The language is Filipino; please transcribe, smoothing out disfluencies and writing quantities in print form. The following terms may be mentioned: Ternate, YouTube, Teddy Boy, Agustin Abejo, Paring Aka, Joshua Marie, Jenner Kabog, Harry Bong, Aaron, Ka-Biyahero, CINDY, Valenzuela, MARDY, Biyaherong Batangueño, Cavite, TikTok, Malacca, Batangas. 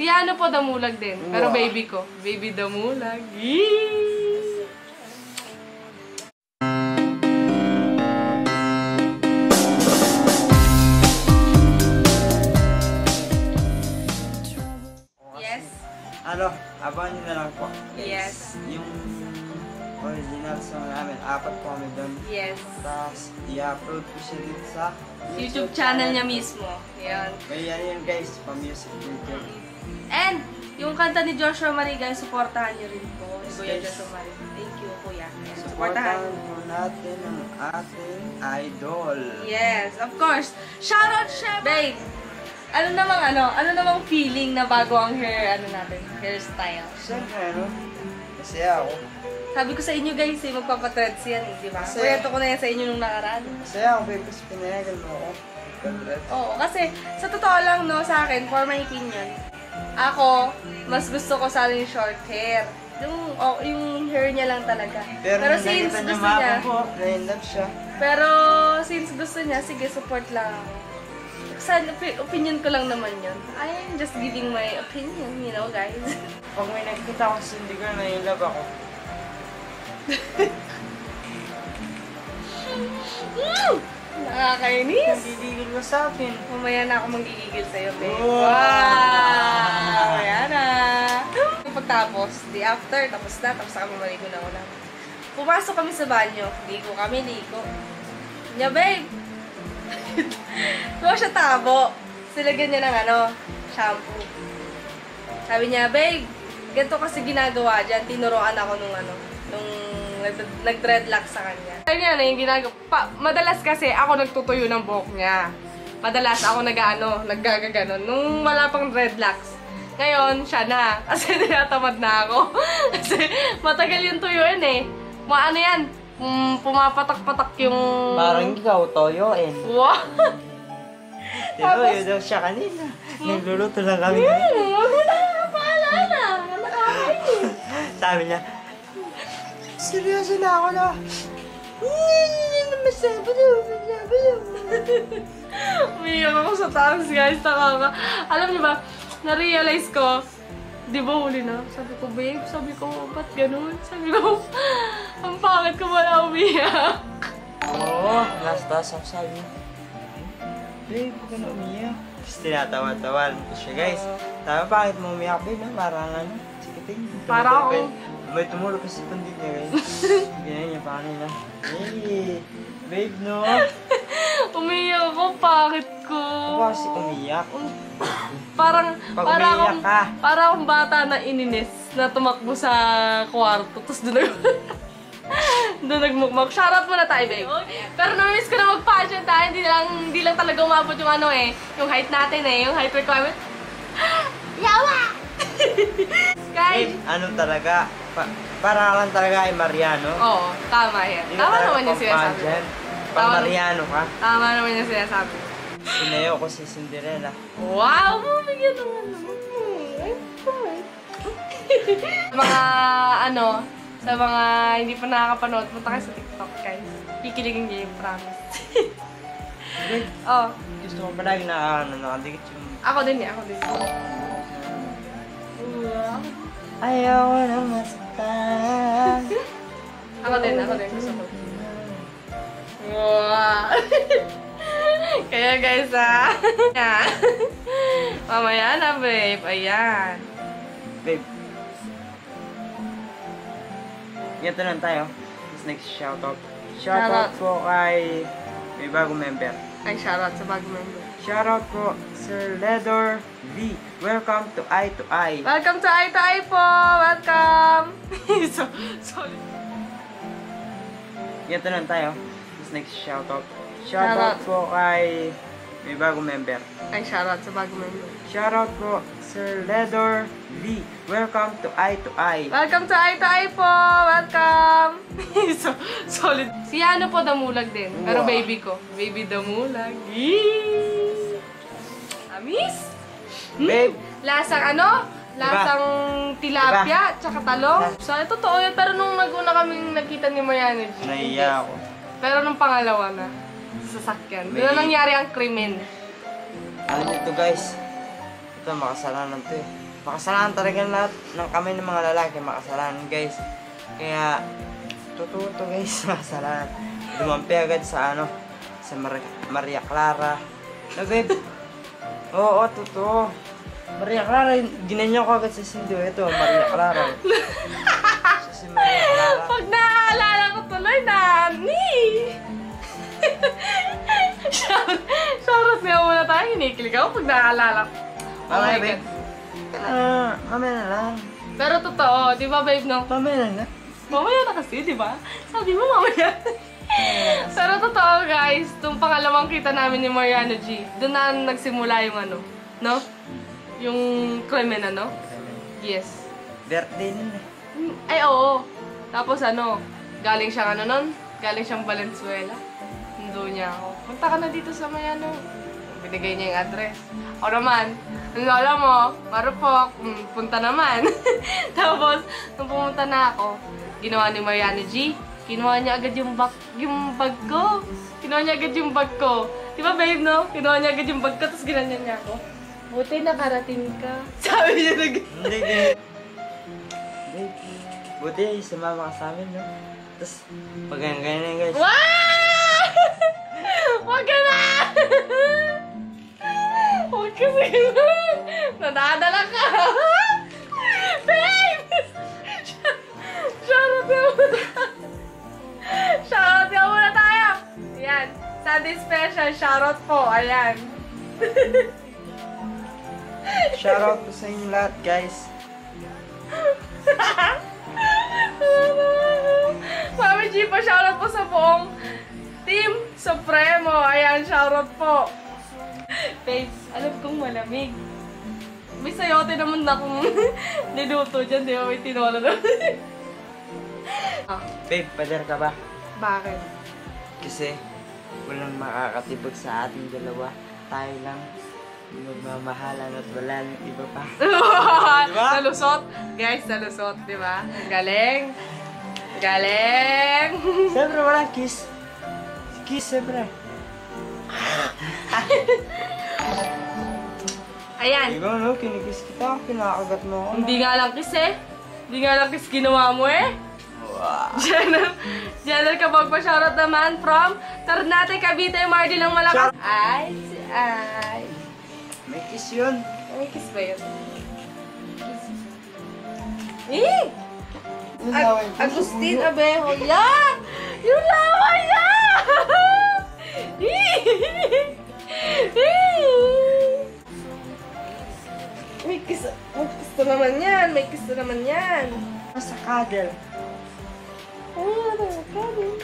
Si ano po damulag din. Pero baby ko. Baby damulag. Yee! Ano, abangan nyo na lang po. Yes. Yung original song namin, apat po kami doon. Yes. Tapos, i-upload ko siya dito sa YouTube channel niya mismo. Ayan. May yan yun guys, pa-music video. And, yung kanta ni Joshua Marie, guys, supportahan nyo rin po. Yes, Kuya Joshua Marie. Thank you, Kuya. Supportahan po natin ang ating idol. Yes, of course. Shout out, Shep! Babe! Ano namang feeling na bago ang hairstyle? Siyempre, ano? Kasi ako. Sabi ko sa inyo guys, eh, magpapatreads yan, di ba? Kwento ko na yan sa inyo nung nakaraan. Kasi ako, because pinayagan mo ako. Oo, kasi sa totoo lang, no, sa akin, for my opinion, ako, mas gusto ko sana yung short hair. Yung hair niya lang talaga. Pero since gusto niya, na-inlove siya. Pero since gusto niya, sige, support lang ako. Opinion ko lang naman yun. I'm just giving my opinion, you know, guys. Pag may nakikita akong sindi ko, na-inlove ako. Nakakainis! Nagigigil mo sa akin. Mamaya na ako magigigil sa'yo, babe. Wow! Mamaya na! Pagtapos, the after, tapos na kami maligo na ulam. Pumasok kami sa banyo. Ligo kami, ligo. Nya, babe! Bawa siya tabo. Silagyan niya ng ano, shampoo. Sabi niya, babe, ganito kasi ginagawa dyan. Tinuruan ako nung nag-dreadlock sa kanya. Sabi niya, ano yung ginagawa? Madalas kasi ako nagtutuyo ng buhok niya. Madalas ako naggagaganon. Nung wala pang dreadlocks. Ngayon, siya na. Kasi tinatamad na ako. Kasi matagal yung tuyuin eh. Ano yan? Pumapatak-patak yung... Parang ikaw, toyoin. Wow! Diba, yun daw siya kanina. Nagluluto lang kami. Huwag mo na paalala. Nakakain. Sabi niya, seryoso na ako na. Umiyak ako sa taas, guys. Nakaka. Alam niyo ba, na-realize ko, di ba huli na? Sabi ko, babe, sabi ko, ba't ganun? Sabi ko, ang pangit ko wala umiyak. Oo, last task ako sabi. Babe, huwag ka na umiyak. Tapos tinatawa-tawa ko siya, guys. Tama, pangit mo umiyak, babe. Parang ano, sikiting. Parang ako. May tumulog kasi pandit niya, guys. Ganyan niya, parang nila. Hey, babe, no? Umiyak ako, pangit ko. Ako kasi umiyak. Parang bata na ininis na tumakbo sa kwarto. Tapos doon nagmukmak. Shoutout muna tayo, babe. Pero na-miss ko na mag-pageant tayo. Hindi lang talaga umabot yung ano eh. Yung height natin eh. Yung height requirement. Yawa! Guys! Ano talaga? Para lang talaga ay Mariano. Oo, tama yan. Tama naman yung sinasabi. Pag Mariano ka. Tama naman yung sinasabi. Sinayo ko si Cinderella. Wow! Bumigyan naman naman. Mga ano, sa mga hindi pa nakakapanood, punta kayo sa TikTok, guys. Kikiligin niyo yung promise. Oh. Gusto ko pa lagi nakakadikit yung... Ako din. Ayaw na masaktan. Ako din. Gusto ko. Wow! Kaya guys ah. Mamaya na babe. Ayan. Babe. Ganito lang tayo. This next shoutout. Shoutout po kay may bagong member. Ay shoutout sa bagong member. Shoutout po Sir Ledor V. Welcome to Eye to Eye. Welcome to Eye to Eye po. Welcome. Sorry. Ganito lang tayo. This next shoutout. Shoutout po kay may bagong member. Ay, shoutout sa bagong member. Shoutout po, Sir Ledor V. Welcome to Eye to Eye. Welcome to Eye to Eye po! Welcome! Solid. Si ano po, damulag din. Wow. Pero baby ko. Baby damulag. Yee! Amis? Babe! Lasang ano? Lasang diba? Tilapia, diba? Tsaka talong. So, ito totoo yun. Pero nung nag-una kaming nakita ni Mariano, naiya ako. Pero nung pangalawa na. Sasakyan. Doon nangyari ang krimen. Alam nyo ito guys. Ito to, makasalanan to eh. Makasalanan talaga lahat ng kami ng mga lalaki, makasalanan guys. Kaya, totoo to guys, makasalanan. Dumampi agad sa ano, sa Maria Clara. No babe? Oo, totoo. Maria Clara, ginanyan ko agad sa Cindy. Ito, Maria Clara. Si Maria Clara. Pag naaalala ko tuloy, nani! Shoutout nga muna tayo, hinikilig ako pag naaalala ko. Oh my God. Mamaya na lang. Pero totoo, di ba babe no? Mamaya na lang. Mamaya na kasi, di ba? Sabi mo mamaya. Pero totoo guys, itong pangalawang kita namin ni Mariano G, doon na nagsimula yung ano, no? Yung krimen ano? Yes. Birthday nun eh. Ay, oo. Tapos ano, galing siyang ano nun? Galing siyang Valenzuela. Nando niya ako. Punta ka na dito sa may ano. Binigay niya yung address. O naman, ang lola mo, marupok, punta naman. Tapos, nung pumunta na ako, ginawa ni Mariano G, kinuha niya agad yung bag ko. Kinuha niya agad yung bag ko. Di ba babe, no? Kinuha niya agad yung bag ko, tapos ginanyan niya ako. Buti nakarating ka. Sabi niya na gano'n. Buti, sumama ka sa amin, no? Tapos, pag ganyan na guys. Wow! Huwag ka na! Huwag ka sa ganun! Nadadala ka! Babe! Shoutout niya muna! Shoutout niya muna tayo! Ayan, Sunday special, shoutout po, ayan. Shoutout po sa inyo lahat, guys. Mami G po, shoutout po sa buong Team Supremo. Ayan, shoutout po. Babes, alam kong malamig. May sayote naman akong niluto dyan. Di ba may tinola naman? Babe, pader ka ba? Bakit? Kasi walang makakatibag sa ating dalawa. Tayo lang magmamahalan at wala ng iba pa. Diba? Nalusot. Guys, nalusot. Diba? Galing. Galing! Siyempre walang kiss. Kiss, siyempre. Ayan. Diba, no? Kinikiss kita. Pinakagat mo ako. Hindi nga lang kiss eh. Hindi nga lang kiss ginawa mo eh. Wow. Jenner Kabog pa shoutout naman from Ternate, Cavite, Mardy ng Malacca. Ay, ay. May kiss yun. May kiss ba yun? Kiss. Eh! Agustin Abejo. Yan! Yung lawa yan! May kiss. May kiss na naman yan. May kiss na naman yan. Nasa cuddle. Ah, nasa cuddle.